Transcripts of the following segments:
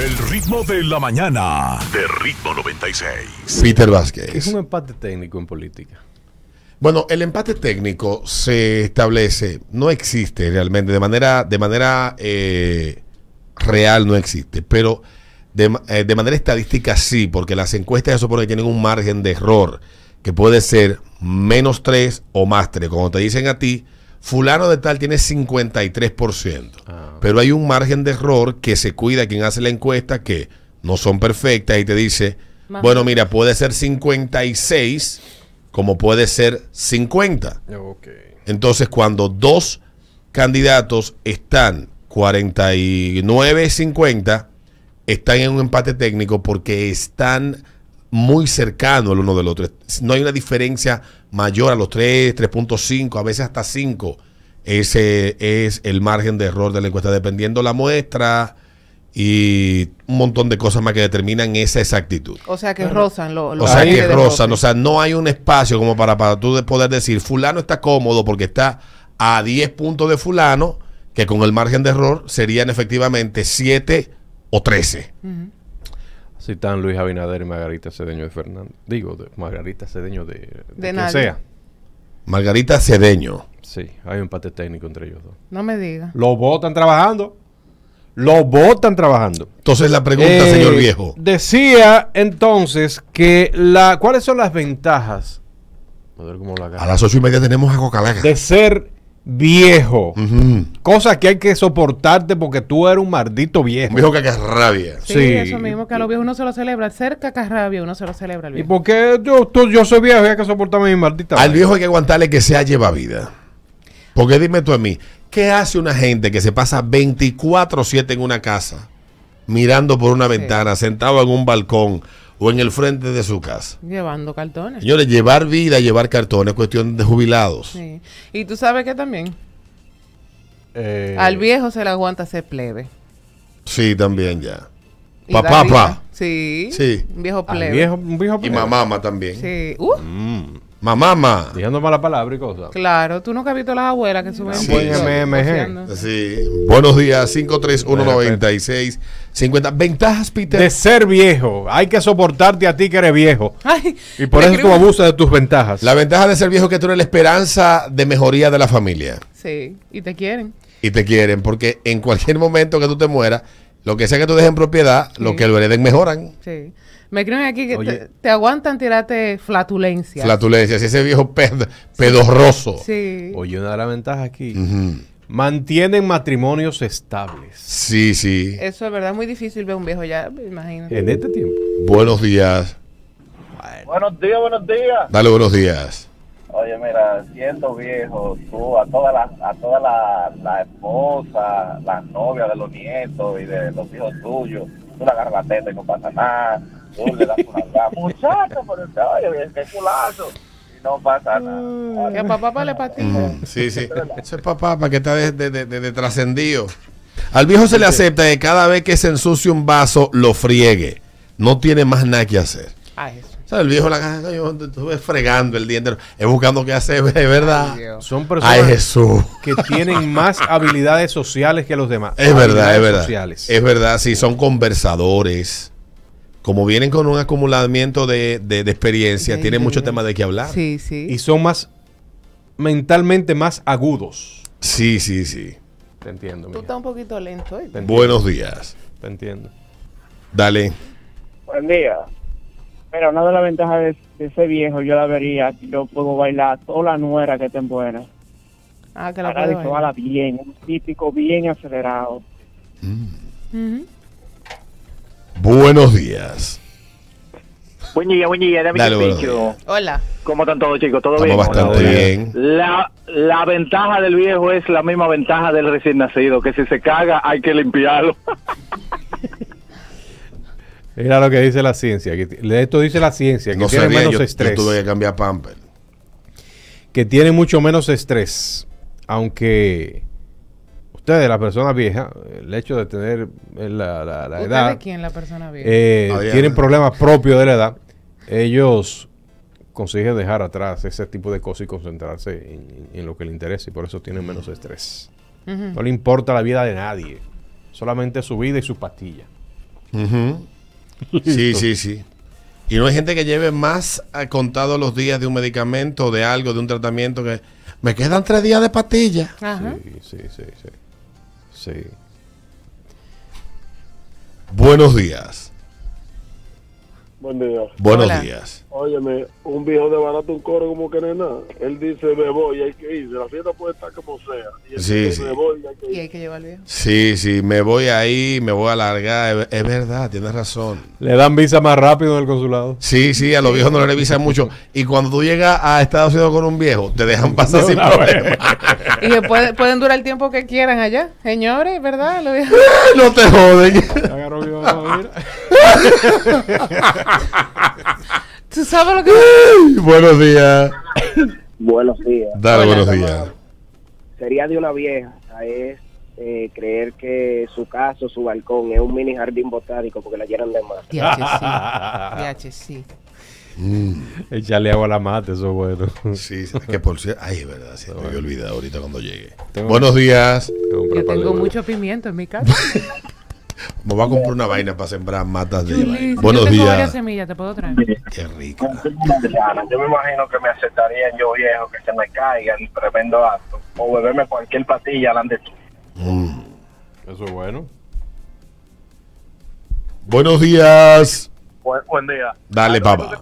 El ritmo de la mañana de Ritmo 96. Peter Vázquez. ¿Qué es un empate técnico en política? Bueno, el empate técnico se establece, no existe realmente, de manera real no existe, pero de manera estadística sí, porque las encuestas se supone que tienen un margen de error, que puede ser menos 3 o más 3. Cuando te dicen a ti, fulano de tal tiene 53%, pero hay un margen de error que se cuida quien hace la encuesta, que no son perfectas, y te dice, bueno, mira, puede ser 56%, como puede ser 50. Okay. Entonces, cuando dos candidatos están 49-50, están en un empate técnico porque están muy cercanos el uno del otro. No hay una diferencia mayor a los 3, 3.5, a veces hasta 5. Ese es el margen de error de la encuesta, dependiendo la muestra y un montón de cosas más que determinan esa exactitud. O sea que rozan. O sea, no hay un espacio como para tú poder decir, fulano está cómodo porque está a 10 puntos de fulano, que con el margen de error serían efectivamente 7 o 13. Así están Luis Abinader y Margarita Cedeño de Fernández. Digo, Margarita Cedeño de quien sea. Margarita Cedeño. Sí, hay un empate técnico entre ellos dos. No me digas. Los votan trabajando. Los votan trabajando. Entonces la pregunta, señor viejo. Decía entonces que ¿cuáles son las ventajas? A ver cómo la a las 8:30 tenemos a Coca-Cola. De ser viejo. Cosas que hay que soportarte porque tú eres un maldito viejo. Un viejo cacarrabia. Sí, eso mismo, que a los viejos uno se lo celebra. Al ser cacarrabia uno se lo celebra. ¿Y por qué yo soy viejo y hay que soportarme mi maldita? Al viejo hay que aguantarle que sea llevavida. Porque dime tú a mí, ¿qué hace una gente que se pasa 24/7 en una casa, mirando por una ventana, sentado en un balcón o en el frente de su casa? Llevando cartones. Señores, llevar vida, llevar cartones, es cuestión de jubilados. Sí. Y tú sabes que también al viejo se le aguanta ser plebe. Sí, también ya. Papá. Sí. Un viejo plebe. Y mamá también. Sí. Mamá. Diciendo mala palabra y cosas. Claro, tú nunca has visto a las abuelas que suben. Sí. Buenos días, 5319650. Ventajas, Peter. De ser viejo. Hay que soportarte a ti que eres viejo. Ay, y por eso tú abusas de tus ventajas. La ventaja de ser viejo es que tú eres la esperanza de mejoría de la familia. Sí, y te quieren. Y te quieren, porque en cualquier momento que tú te mueras, lo que sea que tú dejes en propiedad, lo que lo hereden mejoran. Sí. Me creen aquí que te aguantan tirarte flatulencia. Flatulencia, ese viejo pedorroso. Sí. Oye, una de las ventajas aquí. Mantienen matrimonios estables. Sí. Eso es verdad, es muy difícil ver un viejo ya, imagínate. En este tiempo. Buenos días. Buenos días. Dale, buenos días. Oye, mira, siendo viejo, tú a todas las esposas, las novias de los nietos y de los hijos tuyos, tú la agarras la teta y no pasa nada. Le das una muchacho, pero oye, qué culazo. Y no pasa nada. Que papá le patina. Sí. Eso es papá, para que está de trascendido. Al viejo se le acepta que cada vez que se ensucie un vaso, lo friegue. No tiene más nada que hacer. O sea, el viejo la casa, yo estuve fregando el día entero, es buscando qué hacer, es verdad. Son personas que tienen más habilidades sociales que los demás. Es verdad, sí, son conversadores. Como vienen con un acumulamiento de experiencia, tienen mucho tema de qué hablar. Sí. Y son mentalmente más agudos. Sí. Te entiendo. Tú estás un poquito lento hoy. Buenos días. Te entiendo. Dale. Buen día. Pero una de las ventajas de ese viejo, yo la vería, yo puedo bailar toda la nuera que estén buena. Que la puedo bailar. Baila bien, un típico bien acelerado. Buenos días. Buen día. Dale, buenos días. Hola. ¿Cómo están todos, chicos? ¿Todo bien? Bastante bien. La ventaja del viejo es la misma ventaja del recién nacido, que si se caga hay que limpiarlo. Mira lo que dice la ciencia. Esto dice la ciencia, que tiene menos estrés. Yo tuve que cambiar pamper. Que tiene mucho menos estrés, aunque... Ustedes, la persona vieja, el hecho de tener la edad... ¿De quién, la persona vieja? Tienen problemas propios de la edad. Ellos consiguen dejar atrás ese tipo de cosas y concentrarse en lo que les interesa. Y por eso tienen menos estrés. No le importa la vida de nadie. Solamente su vida y sus pastillas. Sí, sí, sí. Y no hay gente que lleve más contados los días de un medicamento, de algo, de un tratamiento, que me quedan 3 días de pastilla. Ajá. Sí, sí, sí, sí, sí. Buenos días. Buen día. Buenos días. Óyeme, un viejo de barato, un coro como que no es nada. Él dice, me voy, hay que ir. La fiesta puede estar como sea. Y él dice, me voy, hay que ir. Y hay que llevar al viejo. Sí, sí, me voy ahí, me voy a alargar. Es verdad, tienes razón. Le dan visa más rápido en el consulado. Sí, sí, a los viejos no le revisan mucho. Y cuando tú llegas a Estados Unidos con un viejo, te dejan pasar sin problema. Y que pueden durar el tiempo que quieran allá, señores, ¿verdad? Los viejos. No te joden. Agarró viejo a ir. ¿Tú sabes lo que buenos días? Buenos días. Dale, buenos días. Sería de una vieja es creer que su casa, su balcón es un mini jardín botánico porque la llenan de mate. DH, sí. Echarle agua a la mate, eso es bueno. Sí, es que por cierto, ay, es verdad, se me había olvidado ahorita cuando llegue. Buenos días. Yo tengo mucho pimiento en mi casa. Me voy a comprar una vaina para sembrar matas de vaina. Buenos días. Semilla, ¿te puedo traer? Qué rica. Yo me imagino que me aceptaría yo viejo, que se me caiga el tremendo acto. O beberme cualquier pastilla delante de tú. Eso es bueno. Buenos días. Buen día. Dale, papá.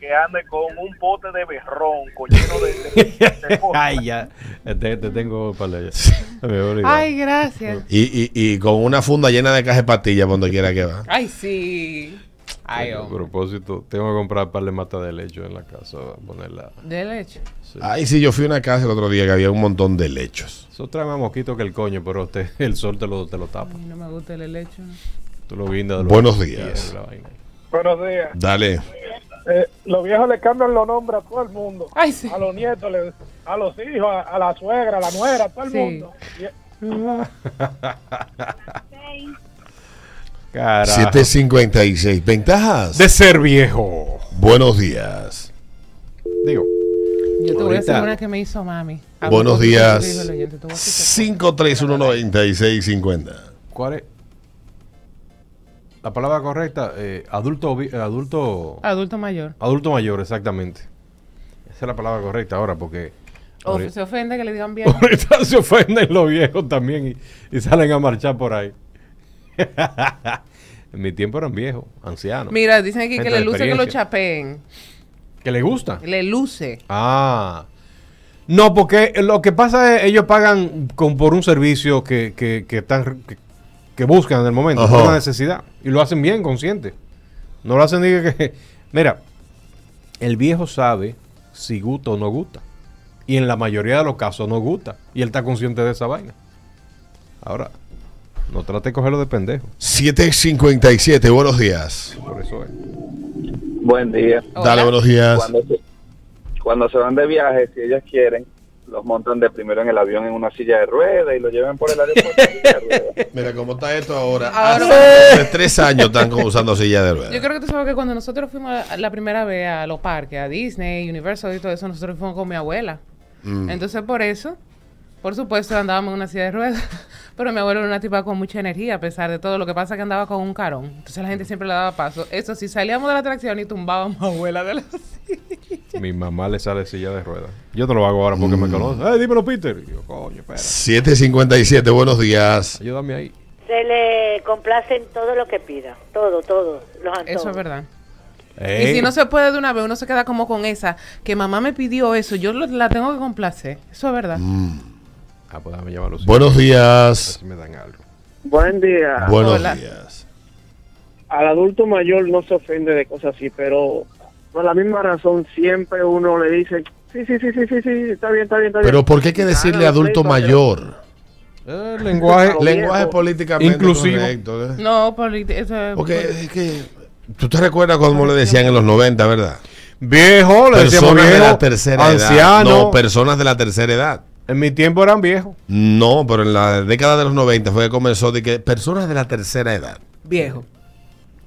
Que ande con un bote de berrón, lleno de ay, ya. Te tengo para allá. Ay, gracias. Y con una funda llena de cajas de pastillas, donde quiera que va. Ay, sí. Ay, a propósito, tengo que comprar para la mata de lecho en la casa. Ponerla. ¿De lecho? Sí. Ay, sí, yo fui a una casa el otro día que había un montón de lechos. Eso trae más mosquito que el coño, pero usted, el sol te lo tapa. Ay, no me gusta el lecho. Tú lo guindas. Buenos días. Buenos días. Dale. Los viejos le cambian los nombres a todo el mundo. Ay, sí. A los nietos, a los hijos, a la suegra, a la nuera, a todo el mundo. Sí. 7:56. Ventajas de ser viejo. Buenos días. Digo. Yo te voy a hacer una que me hizo mami. Buenos días. 5319650. ¿Cuál es? La palabra correcta, adulto mayor. Adulto mayor, exactamente. Esa es la palabra correcta ahora, porque... se ofende que le digan viejo. Ahorita se ofenden los viejos también y salen a marchar por ahí. En mi tiempo eran viejos, ancianos. Mira, dicen aquí que le luce que lo chapeen. ¿Que le gusta? Le luce. Ah. No, porque lo que pasa es ellos pagan por un servicio que están... que buscan en el momento, es una necesidad. Y lo hacen bien, consciente. No lo hacen ni que... Mira, el viejo sabe si gusta o no gusta. Y en la mayoría de los casos no gusta. Y él está consciente de esa vaina. Ahora, no trate de cogerlo de pendejo. 7:57, buenos días. Por eso es. Buen día. Dale, buenos días. Cuando se van de viaje, si ellas quieren... los montan de primero en el avión en una silla de ruedas y lo llevan por el aeropuerto. Mira cómo está esto ahora. Hace 3 años están usando silla de ruedas. Yo creo que tú sabes que cuando nosotros fuimos la primera vez a los parques, a Disney, Universal y todo eso, nosotros fuimos con mi abuela. Entonces por eso, por supuesto, andábamos en una silla de ruedas. Pero mi abuela era una tipa con mucha energía a pesar de todo. Lo que pasa es que andaba con un carón. Entonces la gente siempre le daba paso. Eso sí, salíamos de la atracción y tumbábamos a abuela de la silla. Mi mamá le sale silla de ruedas. Yo te lo hago ahora porque me conoce. ¡Ay, dímelo, Peter! Y yo, coño, espera. 7:57, buenos días. Ayúdame ahí. Se le complacen todo lo que pida. Todo, todo. Los antojos. Eso es verdad. Y si no se puede de una vez, uno se queda como con esa. Que mamá me pidió eso. Yo la tengo que complacer. Eso es verdad. Ah, pues déjame llamarlo. Buenos días. Me dan algo. Buen día. Buenos días. Al adulto mayor no se ofende de cosas así, pero por la misma razón siempre uno le dice, sí, está bien, está bien, está bien. Pero ¿por qué hay que decirle adulto mayor? Lenguaje políticamente inclusivo. Correcto, no, porque es que tú te recuerdas cuando le decían en los 90, ¿verdad? Viejo, le decían personas de la tercera edad. No, personas de la tercera edad. En mi tiempo eran viejos. No, pero en la década de los 90 fue que comenzó de que personas de la tercera edad. Viejo.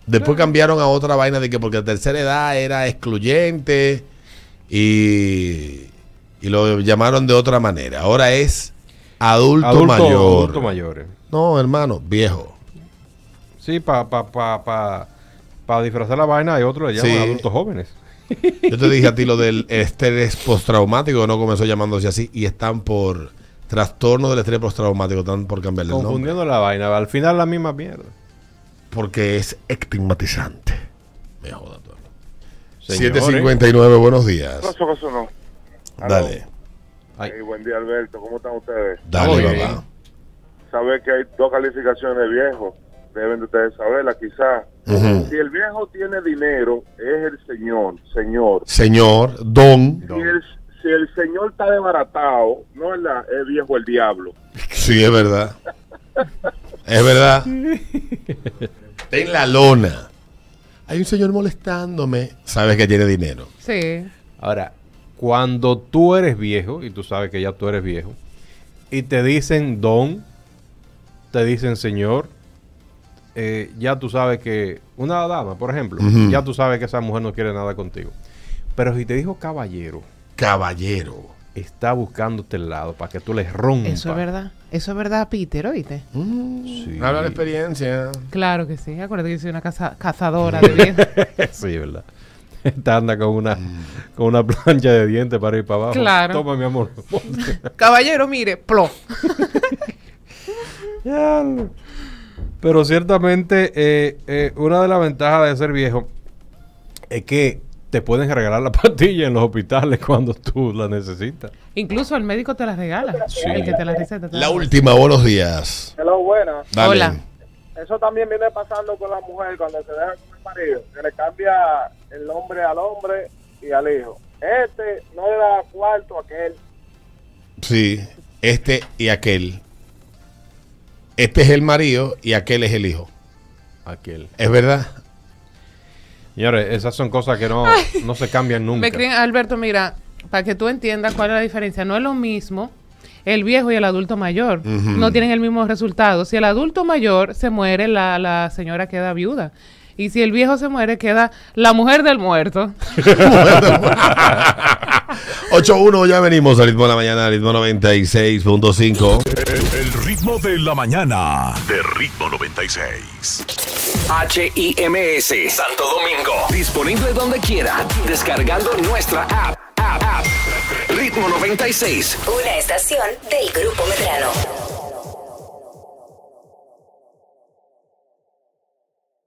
Después cambiaron a otra vaina de que porque la tercera edad era excluyente y lo llamaron de otra manera. Ahora es adulto mayor. Adulto mayor. No, hermano, viejo. Sí, para disfrazar la vaina hay otro, le llaman adultos jóvenes. Yo te dije a ti lo del estrés postraumático, no comenzó llamándose así, y están por trastorno del estrés postraumático, están por cambiarle el nombre. Confundiendo la vaina, al final la misma mierda. Porque es estigmatizante. Me joda todo. 7:59, buenos días. No. Dale. Hey, buen día, Alberto, ¿cómo están ustedes? Dale, papá. Saber que hay dos calificaciones de viejo, deben de ustedes saberla, quizás. Si el viejo tiene dinero, es el señor, don. Si el señor está desbaratado, no es la, el viejo el diablo. Sí, es verdad. Es verdad. En la lona. Hay un señor molestándome. Sabes que tiene dinero. Sí. Ahora, cuando tú eres viejo, y tú sabes que ya tú eres viejo, y te dicen don, te dicen señor, ya tú sabes que... Una dama, por ejemplo, ya tú sabes que esa mujer no quiere nada contigo. Pero si te dijo caballero... Caballero. Está buscándote el lado para que tú les rompas. Eso es verdad. Eso es verdad, Peter, ¿oíste? Sí. Habla de experiencia. Claro que sí. Acuérdate que yo soy una cazadora de dientes. Sí, verdad. Esta anda con una plancha de dientes para ir para abajo. Claro. Toma, mi amor. Caballero, mire. Plo. Pero ciertamente una de las ventajas de ser viejo es que te pueden regalar la pastilla en los hospitales cuando tú la necesitas. Incluso el médico te las regala. Sí. El que te las receta. La última, buenos días. Hello, buenas. Dale. Hola. Eso también viene pasando con la mujer cuando se deja con el marido, que le cambia el nombre al hombre y al hijo. Este no le da cuarto a aquel. Sí, este y aquel. Este es el marido y aquel es el hijo. Aquel. ¿Es verdad? Señores, esas son cosas que no se cambian nunca. Me creen, Alberto, mira, para que tú entiendas cuál es la diferencia. No es lo mismo el viejo y el adulto mayor. No tienen el mismo resultado. Si el adulto mayor se muere, la señora queda viuda. Y si el viejo se muere, queda la mujer del muerto. 8-1, ya venimos al Ritmo de la Mañana, al Ritmo 96.5. El Ritmo de la Mañana, de Ritmo 96. HIMS Santo Domingo. Disponible donde quiera. Descargando nuestra app. Ritmo 96. Una estación del Grupo Medrano.